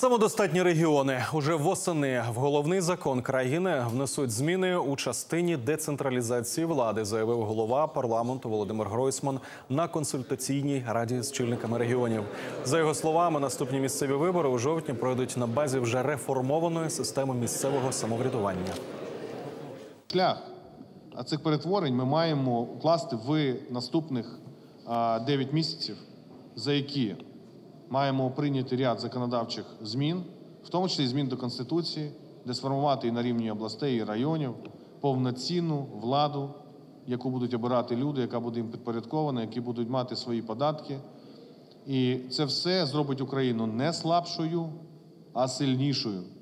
Самодостатні регіони. Уже восени в головний закон країни внесуть зміни у частині децентралізації влади, заявив голова парламенту Володимир Гройсман на консультаційній раді з чільниками регіонів. За його словами, наступні місцеві вибори у жовтні пройдуть на базі вже реформованої системи місцевого самоврядування. Шлях цих перетворень ми маємо укласти в наступних 9 місяців, за які маємо прийняти ряд законодавчих змін, в тому числі змін до Конституції, де сформувати і на рівні областей, і районів повноцінну владу, яку будуть обирати люди, яка буде їм підпорядкована, які будуть мати свої податки. І це все зробить Україну не слабшою, а сильнішою.